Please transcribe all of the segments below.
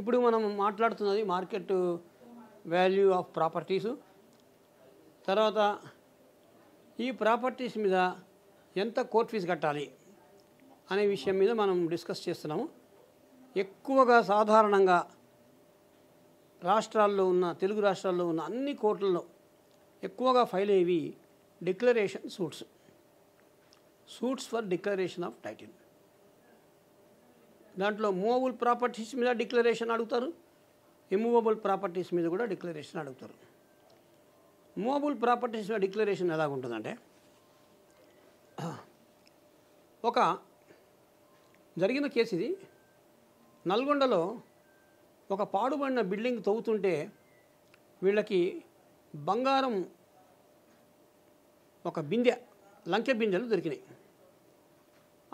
ఇప్పుడు మనం మాట్లాడుతున్నది మార్కెట్ వాల్యూ ఆఫ్ ప్రాపర్టీస్. తర్వాత ఈ ప్రాపర్టీస్ మీద ఎంత కోర్ట్ ఫీజు కట్టాలి అనే విషయం మీద మనం డిస్కస్ చేస్తున్నాము. ఎక్కువగా సాధారణంగా రాష్ట్రాల్లో ఉన్న తెలుగు రాష్ట్రాల్లో ఉన్న అన్ని కోర్టుల్లో ఎక్కువగా ఫైల్ అయ్యేవి declaration suits, suits for declaration of title. దాంట్లో మూవబుల్ ప్రాపర్టీస్ మీద డిక్లరేషన్ అడుగుతారు, ఇమూవబుల్ ప్రాపర్టీస్ మీద కూడా డిక్లరేషన్ అడుగుతారు. మూవబుల్ ప్రాపర్టీస్ మీద డిక్లరేషన్ ఎలాగుంటుందంటే, ఒక జరిగిన కేసు ఇది, నల్గొండలో ఒక పాడుబడిన బిల్డింగ్ తవ్వుతుంటే వీళ్ళకి బంగారం ఒక బిందె, లంకె బిందెలు దొరికినాయి.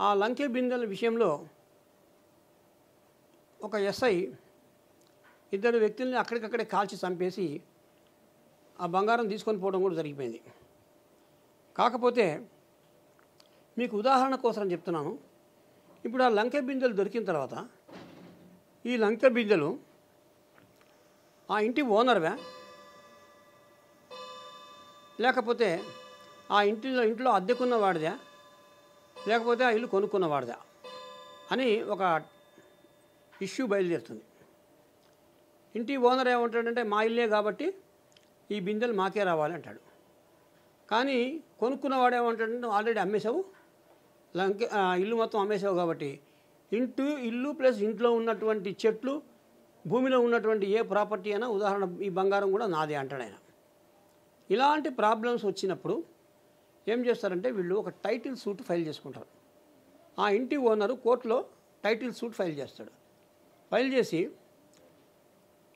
ఆ లంకె బిందెల విషయంలో ఒక ఎస్ఐ ఇద్దరు వ్యక్తుల్ని అక్కడికక్కడే కాల్చి చంపేసి ఆ బంగారం తీసుకొని పోవడం కూడా జరిగిపోయింది. కాకపోతే మీకు ఉదాహరణ కోసం చెప్తున్నాను. ఇప్పుడు ఆ లంకె బిందెలు దొరికిన తర్వాత ఈ లంకె బిందెలు ఆ ఇంటి ఓనర్వా, లేకపోతే ఆ ఇంట్లో అద్దెకున్న వాడిదా, లేకపోతే ఆ ఇల్లు కొనుక్కున్న వాడిదా అని ఒక ఇష్యూ బయలుదేరుతుంది. ఇంటి ఓనర్ ఏమంటాడంటే, మా ఇల్లే కాబట్టి ఈ బిందెలు మాకే రావాలి అంటాడు. కానీ కొనుక్కున్నవాడు ఏమంటాడంటే, ఆల్రెడీ అమ్మేశావు, లంక ఇల్లు మొత్తం అమ్మేశావు కాబట్టి ఇల్లు ప్లస్ ఇంట్లో ఉన్నటువంటి చెట్లు, భూమిలో ఉన్నటువంటి ఏ ప్రాపర్టీ అయినా, ఉదాహరణ ఈ బంగారం కూడా నాదే అంటాడు ఆయన. ఇలాంటి ప్రాబ్లమ్స్ వచ్చినప్పుడు ఏం చేస్తారంటే, వీళ్ళు ఒక టైటిల్ సూట్ ఫైల్ చేసుకుంటారు. ఆ ఇంటి ఓనరు కోర్టులో టైటిల్ సూట్ ఫైల్ చేస్తాడు. ఫైల్ చేసి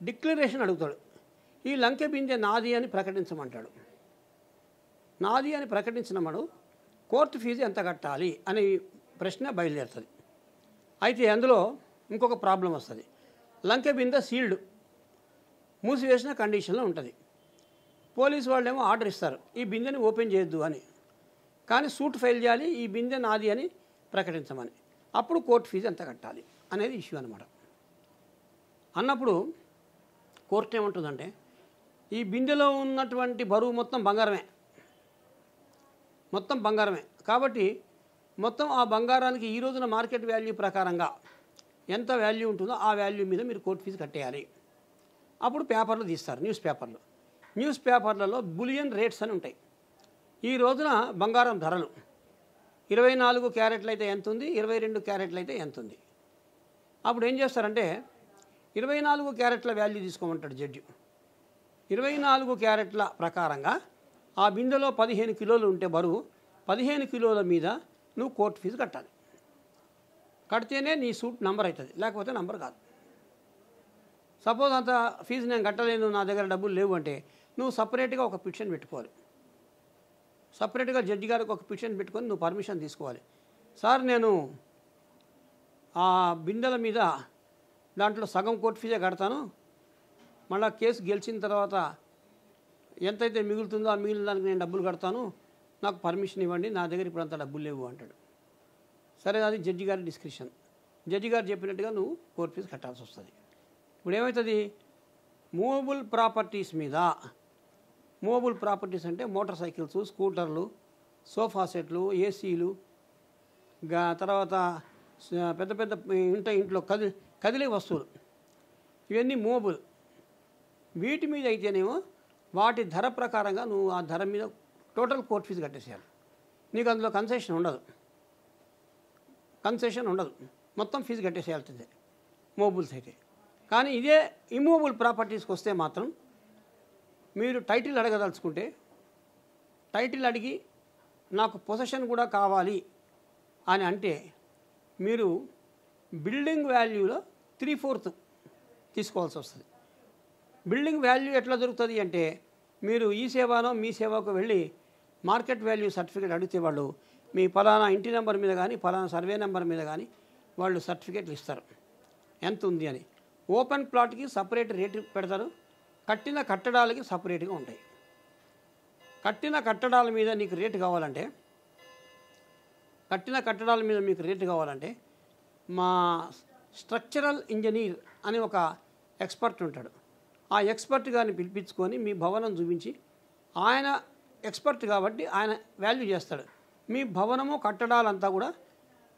డిక్లరేషన్ అడుగుతాడు. ఈ లంకె బిందె నాది అని ప్రకటించమంటాడు. నాది అని ప్రకటించినప్పుడు కోర్టు ఫీజు ఎంత కట్టాలి అనే ప్రశ్న బయలుదేరుతుంది. అయితే అందులో ఇంకొక ప్రాబ్లం వస్తుంది. లంకె బిందె సీల్డ్, మూసివేసిన కండిషన్లో ఉంటుంది. పోలీసు వాళ్ళేమో ఆర్డర్ ఇస్తారు, ఈ బిందెని ఓపెన్ చేయొద్దు అని. కానీ సూట్ ఫైల్ చేయాలి, ఈ బిందె నాది అని ప్రకటించమని. అప్పుడు కోర్టు ఫీజు ఎంత కట్టాలి అనేది ఇష్యూ అనమాట. అన్నప్పుడు కోర్టు ఏమంటుందంటే, ఈ బిందెలో ఉన్నటువంటి బరువు మొత్తం బంగారమే, మొత్తం బంగారమే కాబట్టి మొత్తం ఆ బంగారానికి ఈ రోజున మార్కెట్ వాల్యూ ప్రకారంగా ఎంత వాల్యూ ఉంటుందో ఆ వాల్యూ మీద మీరు కోర్టు ఫీజు కట్టేయాలి. అప్పుడు పేపర్లు తీస్తారు, న్యూస్ పేపర్లలో బులియన్ రేట్స్ అని ఉంటాయి. ఈ రోజున బంగారం ధరలు 24 క్యారెట్లు అయితే ఎంత ఉంది, 22 క్యారెట్లు అయితే ఎంత ఉంది. అప్పుడు ఏం చేస్తారంటే, 24 క్యారెట్ల వాల్యూ తీసుకోమంటాడు జడ్జి. 24 క్యారెట్ల ప్రకారంగా ఆ బిందెలో 15 కిలోలు ఉంటే బరువు, 15 కిలోల మీద నువ్వు కోర్టు ఫీజు కట్టాలి. కడితేనే నీ సూట్ నంబర్ అవుతుంది, లేకపోతే నంబర్ కాదు. సపోజ్ అంత ఫీజు నేను కట్టలేను, నా దగ్గర డబ్బులు లేవు అంటే నువ్వు సపరేట్గా ఒక పిటిషన్ పెట్టుకోవాలి. సపరేట్గా జడ్జి గారికి ఒక పిటిషన్ పెట్టుకొని నువ్వు పర్మిషన్ తీసుకోవాలి. సార్, నేను ఆ బిందెల మీద దాంట్లో సగం కోర్టు ఫీజే కడతాను, మళ్ళీ కేసు గెలిచిన తర్వాత ఎంతైతే మిగులుతుందో ఆ మిగిలిన దానికి నేను డబ్బులు కడతాను, నాకు పర్మిషన్ ఇవ్వండి, నా దగ్గర ఇప్పుడు అంత డబ్బులు లేవు అంటాడు. సరే, అది జడ్జి గారి డిస్క్రిప్షన్. జడ్జి గారు చెప్పినట్టుగా నువ్వు కోర్టు ఫీజు కట్టాల్సి వస్తుంది. ఇప్పుడు ఏమవుతుంది, మూవబుల్ ప్రాపర్టీస్ మీద, మూవబుల్ ప్రాపర్టీస్ అంటే మోటార్ సైకిల్స్, స్కూటర్లు, సోఫా సెట్లు, ఏసీలు, తర్వాత పెద్ద పెద్ద ఇంట్లో కదిలే వస్తువులు, ఇవన్నీ మూవబుల్. వీటి మీద అయితేనేమో వాటి ధర ప్రకారంగా నువ్వు ఆ ధర మీద టోటల్ కోర్టు ఫీజు కట్టేసేయాలి. నీకు అందులో కన్సెషన్ ఉండదు, మొత్తం ఫీజు కట్టేసేయాల్సిందే మూవబుల్స్ అయితే. కానీ ఇదే ఇమూవబుల్ ప్రాపర్టీస్కి వస్తే మాత్రం మీరు టైటిల్ అడగదలుచుకుంటే, టైటిల్ అడిగి నాకు పొసెషన్ కూడా కావాలి అని అంటే మీరు బిల్డింగ్ వాల్యూలో 3/4 తీసుకోవాల్సి వస్తుంది. బిల్డింగ్ వాల్యూ ఎట్లా దొరుకుతుంది అంటే, మీరు ఈ సేవనో మీ సేవకు వెళ్ళి మార్కెట్ వాల్యూ సర్టిఫికేట్ అడిగితే వాళ్ళు మీ ఫలానా ఇంటి నెంబర్ మీద కానీ ఫలానా సర్వే నెంబర్ మీద కానీ వాళ్ళు సర్టిఫికేట్లు ఇస్తారు ఎంత ఉంది అని. ఓపెన్ ప్లాట్కి సపరేట్ రేటు పెడతారు, కట్టిన కట్టడాలకి సపరేట్గా ఉంటాయి. కట్టిన కట్టడాల మీద నీకు రేటు కావాలంటే, కట్టిన కట్టడాల మీద మీకు రేటు కావాలంటే మా స్ట్రక్చరల్ ఇంజనీర్ అని ఒక ఎక్స్పర్ట్ ఉంటాడు. ఆ ఎక్స్పర్ట్ గారిని పిలిపించుకొని మీ భవనం చూపించి, ఆయన ఎక్స్పర్ట్ కాబట్టి ఆయన వాల్యూ చేస్తాడు. మీ భవనము కట్టడాలంతా కూడా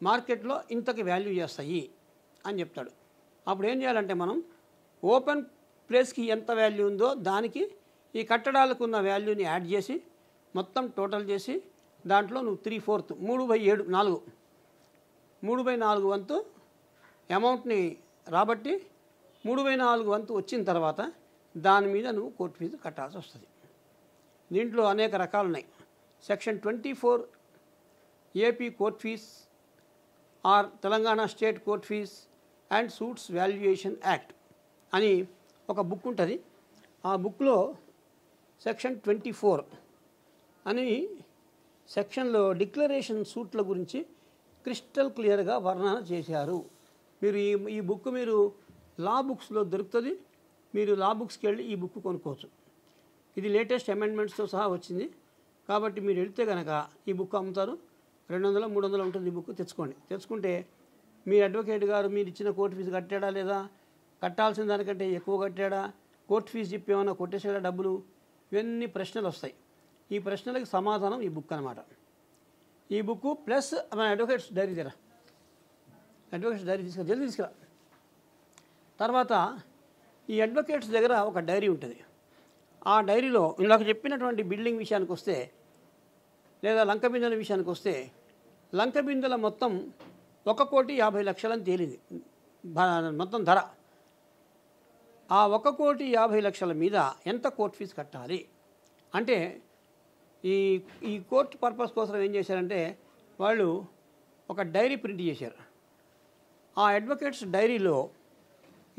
మార్కెట్లో ఇంతకి వాల్యూ చేస్తాయి అని చెప్తాడు. అప్పుడు ఏం చేయాలంటే మనం ఓపెన్ ప్లేస్కి ఎంత వాల్యూ ఉందో దానికి ఈ కట్టడాలకు ఉన్న వాల్యూని యాడ్ చేసి మొత్తం టోటల్ చేసి దాంట్లో నువ్వు 3/4 3/4 వంతు అమౌంట్ని రాబట్టి 3/4 వంతు వచ్చిన తర్వాత దాని మీద నువ్వు కోర్టు ఫీజు కట్టాల్సి వస్తుంది. దీంట్లో అనేక రకాలు ఉన్నాయి. Section 24 AP court fees or Telangana state court fees and suits valuation act అని ఒక బుక్ ఉంటుంది. ఆ బుక్లో సెక్షన్ 24 అని సెక్షన్లో డిక్లరేషన్ సూట్ల గురించి క్రిస్టల్ క్లియర్గా వర్ణన చేశారు. మీరు ఈ బుక్ మీరు లా బుక్స్లో దొరుకుతుంది. మీరు లా బుక్స్కి వెళ్ళి ఈ బుక్ కొనుక్కోవచ్చు. ఇది లేటెస్ట్ అమెండ్మెంట్స్తో సహా వచ్చింది కాబట్టి మీరు వెళితే కనుక ఈ బుక్ అమ్ముతారు. 200-300 ఉంటుంది. ఈ బుక్ తెచ్చుకోండి. తెచ్చుకుంటే మీ అడ్వకేట్ గారు మీరు ఇచ్చిన కోర్టు ఫీజు కట్టాడా లేదా, కట్టాల్సిన దానికంటే ఎక్కువ కట్టాడా, కోర్టు ఫీజు చెప్పి ఏమైనా కొట్టేసాడా డబ్బులు, ఇవన్నీ ప్రశ్నలు వస్తాయి. ఈ ప్రశ్నలకు సమాధానం ఈ బుక్ అన్నమాట. ఈ బుక్ ప్లస్ మన అడ్వకేట్స్ డైరీ దగ్గర తీసుకురా, జల్దీ తీసుకురా. తర్వాత ఈ అడ్వకేట్స్ దగ్గర ఒక డైరీ ఉంటుంది. ఆ డైరీలో ఇందాక చెప్పినటువంటి బిల్డింగ్ విషయానికి వస్తే లేదా లంక బిందెల విషయానికి వస్తే, లంక బిందెల మొత్తం 1,50,00,000 తేలింది మొత్తం ధర. ఆ 1,50,00,000 మీద ఎంత కోర్టు ఫీజు కట్టాలి అంటే ఈ ఈ కోర్టు పర్పస్ కోసం ఏం చేశారంటే వాళ్ళు ఒక డైరీ ప్రింట్ చేశారు. ఆ అడ్వకేట్స్ డైరీలో,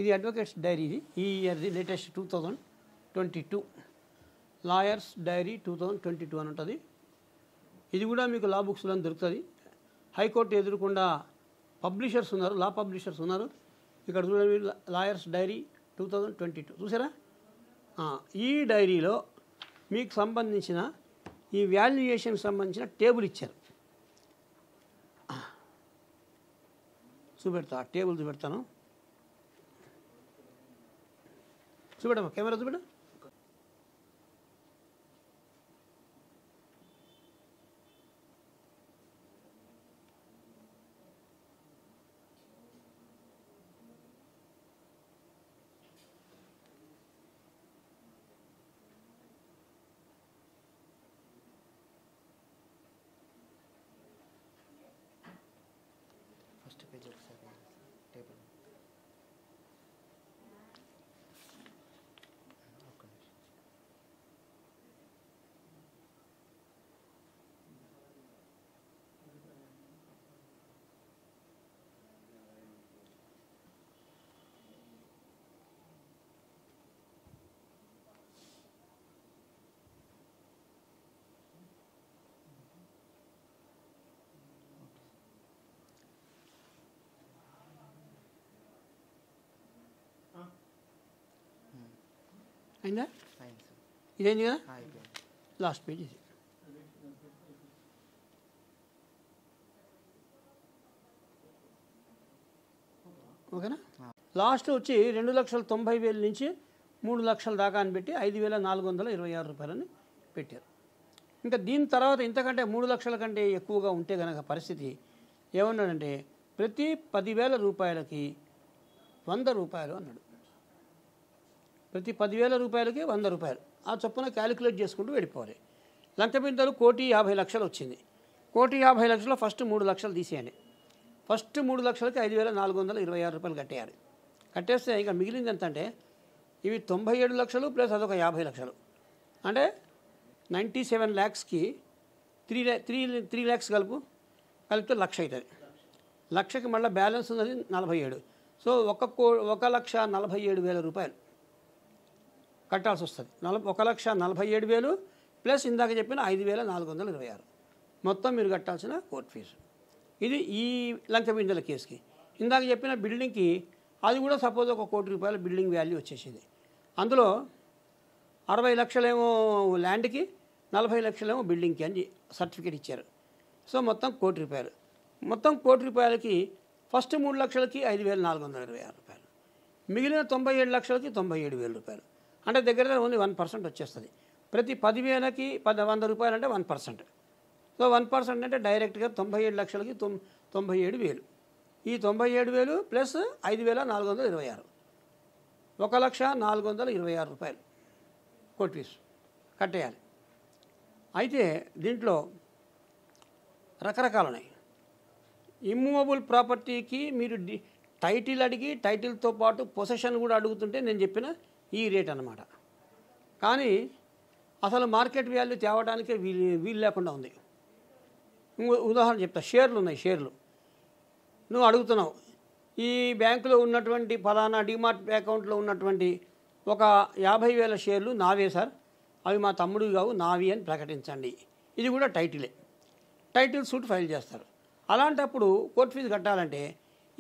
ఇది అడ్వకేట్స్ డైరీ, ఇది ఈ ఇయర్ది లేటెస్ట్ 2022 లాయర్స్ డైరీ 2022 అని ఉంటుంది. ఇది కూడా మీకు లా బుక్స్లో దొరుకుతుంది. హైకోర్టు ఎదురుకుండా పబ్లిషర్స్ ఉన్నారు, లా పబ్లిషర్స్ ఉన్నారు. ఇక్కడ చూడండి, లాయర్స్ డైరీ 2022 చూసారా. ఈ డైరీలో మీకు సంబంధించిన ఈ వాల్యుయేషన్కి సంబంధించిన టేబుల్ ఇచ్చారు. టేబుల్ చూపెడతాను. చూపెట్టమ్మా, కెమెరా చూపెట్ట. అయిందా? ఇదేంది కదా లాస్ట్ పేజ్. ఇది ఓకేనా. లాస్ట్ వచ్చి 2,90,000 నుంచి 3,00,000 దాకా అని పెట్టి 5,426 రూపాయలని పెట్టారు. ఇంకా దీని తర్వాత ఇంతకంటే 3,00,000 కంటే ఎక్కువగా ఉంటే కనుక పరిస్థితి ఏమన్నాడంటే ప్రతి 10,000 రూపాయలకి 100 రూపాయలు అన్నాడు. ప్రతి 10,000 రూపాయలకి 100 రూపాయలు ఆ చొప్పున క్యాలిక్యులేట్ చేసుకుంటూ వెళ్ళిపోవాలి. లంక బిందెలు 1,50,00,000 వచ్చింది. 1,50,00,000 ఫస్ట్ 3,00,000 తీసేయండి. ఫస్ట్ 3,00,000కి 5,426 రూపాయలు కట్టేయాలి. కట్టేస్తే ఇంకా మిగిలింది ఎంత అంటే ఇవి 97,00,000 ప్లస్ అదొక 50,00,000 అంటే 97,00,000కి 3 lakhs కలిపితే 1,00,000 అవుతుంది. 1,00,000కి మళ్ళీ బ్యాలెన్స్ ఉన్నది 47. సో 1,47,000 రూపాయలు కట్టాల్సి వస్తుంది. 1,47,000 ప్లస్ ఇందాక చెప్పిన 5,426 మొత్తం మీరు కట్టాల్సిన కోర్టు ఫీజు. ఇది ఈ లంక బిందెల కేసుకి. ఇందాక చెప్పిన బిల్డింగ్కి అది కూడా సపోజ్ 1,00,00,000 బిల్డింగ్ వాల్యూ వచ్చేసింది. అందులో 60,00,000 ల్యాండ్కి, 40,00,000 బిల్డింగ్కి అని సర్టిఫికేట్ ఇచ్చారు. సో మొత్తం 1,00,00,000. మొత్తం 1,00,00,000కి ఫస్ట్ 3,00,000కి 5,426 రూపాయలు, మిగిలిన 97,97,000 రూపాయలు అంటే దగ్గర దగ్గర ఓన్లీ 1% వచ్చేస్తుంది. ప్రతి 10,000కి 1,000 రూపాయలు అంటే 1%. సో 1% అంటే డైరెక్ట్గా 97,00,000కి 97,000. ఈ 97,000 ప్లస్ 5,426 1,426 రూపాయలు కోర్టు ఫీజు కట్టేయాలి. అయితే దీంట్లో రకరకాలు ఉన్నాయి. ఇమ్మూవబుల్ ప్రాపర్టీకి మీరు టైటిల్ అడిగి టైటిల్తో పాటు పొసెషన్ కూడా అడుగుతుంటే నేను చెప్పిన ఈ రేట్ అన్నమాట. కానీ అసలు మార్కెట్ వాల్యూ తేవడానికే వీలు లేకుండా ఉంది. ఉదాహరణ చెప్తా, షేర్లు ఉన్నాయి. షేర్లు నువ్వు అడుగుతున్నావు, ఈ బ్యాంకులో ఉన్నటువంటి ఫలానా డిమార్ట్ అకౌంట్లో ఉన్నటువంటి ఒక 50,000 షేర్లు నావే సార్, అవి మా తమ్ముడు కావు నావి అని ప్రకటించండి. ఇది కూడా టైటిలే. టైటిల్ సూట్ ఫైల్ చేస్తారు. అలాంటప్పుడు కోర్టు ఫీజు కట్టాలంటే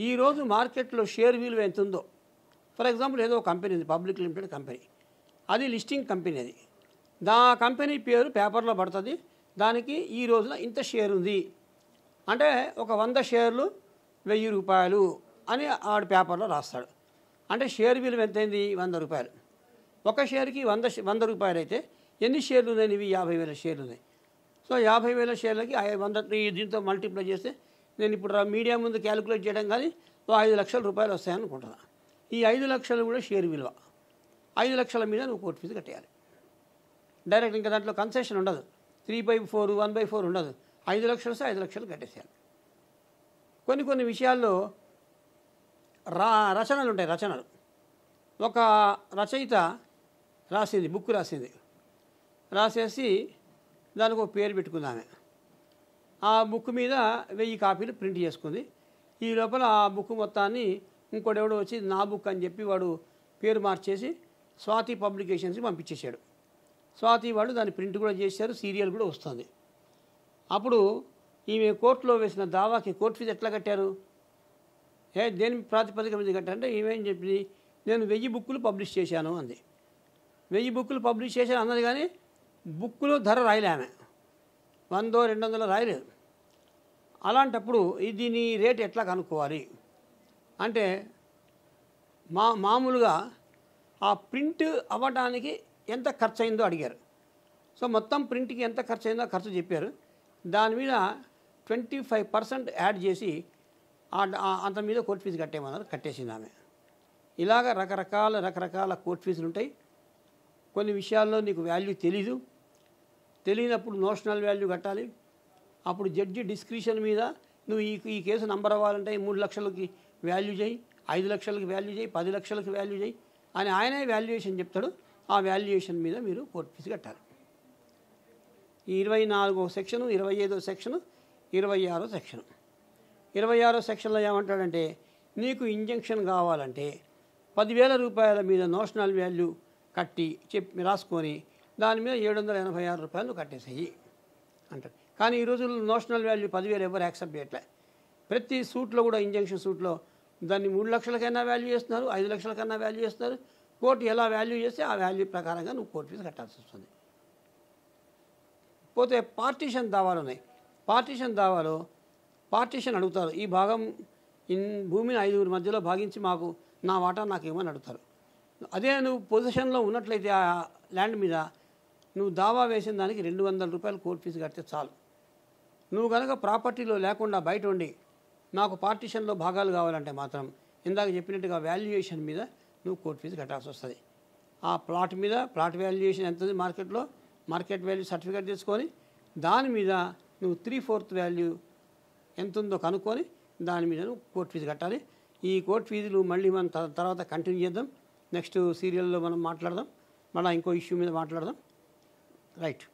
ఈరోజు మార్కెట్లో షేర్ విలువ ఎంత ఉందో, ఫర్ ఎగ్జాంపుల్ ఏదో కంపెనీ ఉంది, పబ్లిక్ లిమిటెడ్ కంపెనీ, అది లిస్టింగ్ కంపెనీ. అది దా కంపెనీ పేరు పేపర్లో పడుతుంది, దానికి ఈ రోజున ఇంత షేర్ ఉంది అంటే ఒక 100 షేర్లు ₹1,000 అని ఆడు పేపర్లో రాస్తాడు. అంటే షేర్ విలువ ఎంతైంది? ₹100. ఒక షేర్కి వంద రూపాయలు అయితే ఎన్ని షేర్లు ఉన్నాయి నీవి? 50,000 షేర్లు ఉన్నాయి. సో 50,000 షేర్లకి 100 దీంతో మల్టిప్లై చేస్తే, నేను ఇప్పుడు మీడియా ముందు క్యాలిక్యులేట్ చేయడం కానీ, ఓ ₹5,00,000 వస్తాయనుకుంటున్నా. ఈ 5,00,000 కూడా షేర్ విలువ. 5,00,000 మీద నువ్వు కోర్టు ఫీజు కట్టేయాలి డైరెక్ట్. ఇంకా దాంట్లో కన్సెషన్ ఉండదు, 3/4, 1/4 ఉండదు. 5,00,000 వస్తే 5,00,000 కట్టేసేయాలి. కొన్ని కొన్ని విషయాల్లో రచనలు ఉంటాయి. రచనలు, ఒక రచయిత రాసింది, బుక్ రాసింది, రాసేసి దానికి ఒక పేరు పెట్టుకుందామే. ఆ బుక్ మీద 1000 కాపీలు ప్రింట్ చేసుకుంది. ఈ లోపల ఆ బుక్ మొత్తాన్ని ఇంకోటెవడో వచ్చి నా బుక్ అని చెప్పి వాడు పేరు మార్చేసి స్వాతి పబ్లికేషన్స్కి పంపించేశాడు. స్వాతి వాళ్ళు దాన్ని ప్రింట్ కూడా చేశారు, సీరియల్ కూడా వస్తుంది. అప్పుడు ఈమె కోర్టులో వేసిన దావాకి కోర్టు ఫీజు ఎట్లా కట్టారు, దేని ప్రాతిపదిక మీద కట్టారంటే, ఈమెం చెప్పింది నేను 1000 బుక్కులు పబ్లిష్ చేశాను అంది. 1000 బుక్కులు పబ్లిష్ చేశాను అన్నది, కానీ బుక్కులో ధర రాయలేమే, 100, 200 రాయలేదు. అలాంటప్పుడు దీని రేట్ ఎట్లా కనుక్కోవాలి అంటే, మామూలుగా ఆ ప్రింట్ అవ్వడానికి ఎంత ఖర్చు అయిందో అడిగారు. సో మొత్తం ప్రింట్కి ఎంత ఖర్చు అయిందో ఖర్చు చెప్పారు. దాని మీద 25% యాడ్ చేసి అంత మీద కోర్టు ఫీజు కట్టేమన్నారు, కట్టేసింది ఆమె. ఇలాగ రకరకాల కోర్టు ఫీజులు ఉంటాయి. కొన్ని విషయాల్లో నీకు వాల్యూ తెలీదు, తెలియనప్పుడు నోషనల్ వాల్యూ కట్టాలి. అప్పుడు జడ్జి డిస్క్రిషన్ మీద నువ్వు ఈ కేసు నంబర్ అవ్వాలంటే 3,00,000కి వాల్యూ చేయి, 5,00,000కి వాల్యూ చేయి, 10,00,000కి వాల్యూ చేయి అని ఆయనే వాల్యుయేషన్ చెప్తాడు. ఆ వాల్యుయేషన్ మీద మీరు కోర్టు ఫీజు కట్టాలి. ఈ 24వ సెక్షను, 25వ సెక్షను, 26వ సెక్షను. 26వ సెక్షన్లో ఏమంటాడంటే, నీకు ఇంజంక్షన్ కావాలంటే ₹10,000 మీద నోషనల్ వాల్యూ కట్టి రాసుకొని దాని మీద ₹786 కట్టేసేయి అంటాడు. కానీ ఈ రోజుల్లో నోషనల్ వాల్యూ 10,000 ఎవరు యాక్సెప్ట్ చేయట్లే. ప్రతి సూట్లో కూడా, ఇంజంక్షన్ సూట్లో దాన్ని 3,00,000కైనా వాల్యూ చేస్తున్నారు, 5,00,000కైనా వాల్యూ చేస్తున్నారు. కోర్టు ఎలా వాల్యూ చేస్తే ఆ వాల్యూ ప్రకారంగా నువ్వు కోర్టు ఫీజు కట్టాల్సి వస్తుంది. పోతే పార్టీషన్ దావాలు ఉన్నాయి. పార్టీషన్ దావాలో పార్టీషన్ అడుగుతారు. ఈ భాగం భూమిని 5 మధ్యలో భాగించి మాకు నా వాటా నాకు ఏమని అడుగుతారు. అదే నువ్వు పొజిషన్లో ఉన్నట్లయితే ఆ ల్యాండ్ మీద నువ్వు దావా వేసిన దానికి ₹200 కోర్టు ఫీజు కడితే చాలు. నువ్వు కనుక ప్రాపర్టీలో లేకుండా బయట ఉండి నాకు పార్టీషన్లో భాగాలు కావాలంటే మాత్రం ఇందాక చెప్పినట్టుగా వాల్యుయేషన్ మీద నువ్వు కోర్టు ఫీజు కట్టాల్సి వస్తుంది. ఆ ప్లాట్ మీద ప్లాట్ వాల్యుయేషన్ ఎంతది మార్కెట్లో, మార్కెట్ వాల్యూ సర్టిఫికేట్ తీసుకొని దాని మీద నువ్వు 3/4 వాల్యూ ఎంత ఉందో కనుక్కొని దాని మీద నువ్వు కోర్టు ఫీజు కట్టాలి. ఈ కోర్టు ఫీజులు మళ్ళీ మనం తర్వాత కంటిన్యూ చేద్దాం. నెక్స్ట్ సీరియల్లో మనం మాట్లాడదాం, మళ్ళీ ఇంకో ఇష్యూ మీద మాట్లాడదాం. రైట్.